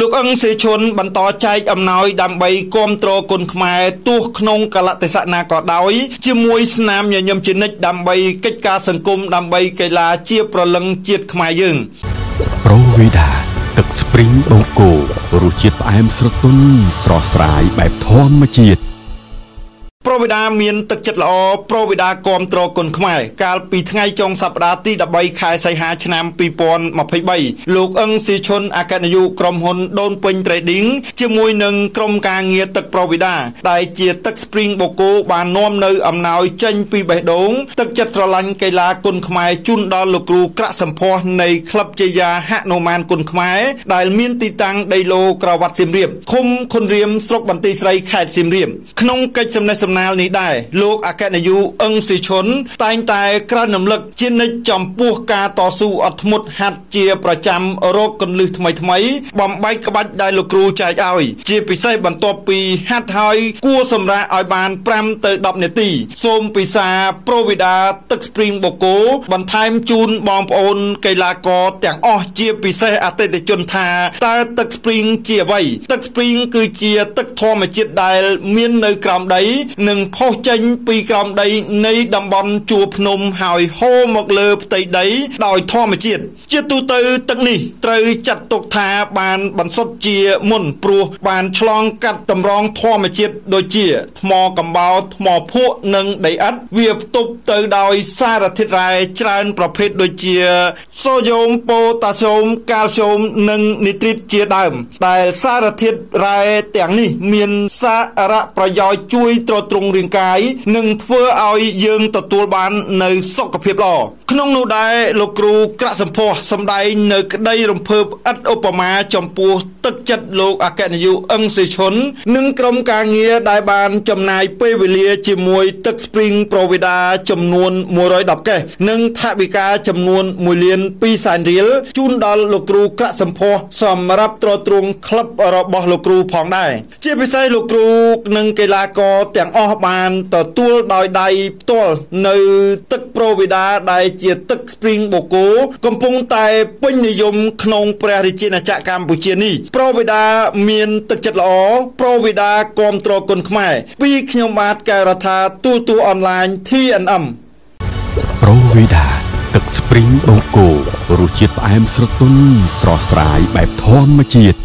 ลูกอังเสชนบรรทอใจอำนวยดำใบกอมตรกลขมายตัวขนงกะละเตสนากอดอยเจียมวยสนามยมจินิจดำใบกิจการสังคมดำใบไกลาเจียประลังเจียดขมายยึงโรวิดาตึกสปริงโบโกรูจิตไอมสตุนสรอสายแบบทอมมจิตโปรวิดาเมียนตึกจัดละอโปรวิดากอมตรกลขมายการปีทไงจงสัปดาห์ที่ดับใบขายใส่หาชนามปีปอนมาพยใบลูกอังสีชนอากาศอายุกรมหนโดนเป็นไตรดิ้งเชื่อมวยหนึ่งกรมการเงียตึกโปรวิดาได้เจียตึกสปริงโบโกบานน้อมเนออำนาวเจนปีใบดงตึกจัดสลันไกลากลขมายจุนดอลกรูกระสัมพอในคลับเจียฮะโนมานกลขมายได้เมียนตีตังไดโลกระวัดสิมเรียมคุมคนเรียมสกบันตีไสขายสิมเรียมขนงไกจำในสำนาลนี้ได้ลูกอากาศอายุอังสีชนตายตายกระหน่ำเล็กเจนจอมปูกาต่อสู้อัดมุดหัดเจียประจำโรคกันลือทำไมทำไมบอมใบกระบัดได้ลูกครูใจเอาเจียปีไซบันตัวปีหัดหอยกู้สำราอัยบานแปมเตอดับเนตีส้มปีซาโปรวิดาตึกสปริงโบโกบันไทม์จูนบอมโอนไกลากอแต่งอ้อเจียปีไซอาเตตจนทาตาตึกสปริงเจียไว้ตึกสปริงคือเจียตึกทอมเจียได้เมียนในกรามได้หนึ่งพ่อเจนปีกรามใดในดำบอลจูพนมหอยโฮมกเลิบไตใดดอยท่อมาเจียดเจียตูเตอตึกนี่เตยจัดตกทาบานบันสดเจียมุ่นปลัวบานฉลองกัดตำรองท่อมาเจียดโดยเจียหมอกำเบาหมอพวกหนึ่งไดอัดเวียบตุบเตยดอยซาดทิรายจรานประเภทโดยเจียโซโยมโปตาโซมกาโซมหนึ่งนิตริตเจียดำแต่ซาดทิรายแต่งนี่เมียนสาระประยอยจุยตรตรงเรียงกายหนึ่งเพื่อเอาเยิงต่อตัวบานในซอกกระเพียบหล่อขนมนูได้โลกรูกระสัมพอสำได้เนกได้รำเพิบอัดอุปมาจอมปูตึกจัดโลกอากาศอายุอังสีชนหนึ่งกรมการเงียได้บานจำนายเปเวเลียจิมวยตึกสปริงโปรวิดาจำนวนมวยร้อยดับแก่หนึ่งทบิกาจำนวนมวยเลียนปีสานเรียลจุนดอลโลกรูกระสัมพอสำรับตรตรงคลับอรบโลกรูพองได้เจี๊ยบไซโลกรูหนึ่งกีฬากอแต่งอ้อบานต่อตัวดอยใดตัวในตึกโปรวิดาได้เจียตึกสปริงโบโกกำปงไตปิญยมขนงปราริจินาจักรกัมพูเชียนี่โปรวิดาเมียนตึกจัดล้อโปรวิดากอมตรกลขมายปีขยมบาทการาธาตัวออนไลน์ที่อันอ่ำโปรวิดาตึกสปริงโบโกรูจิตไอมสตุนสรอสายแบบทอมมจิต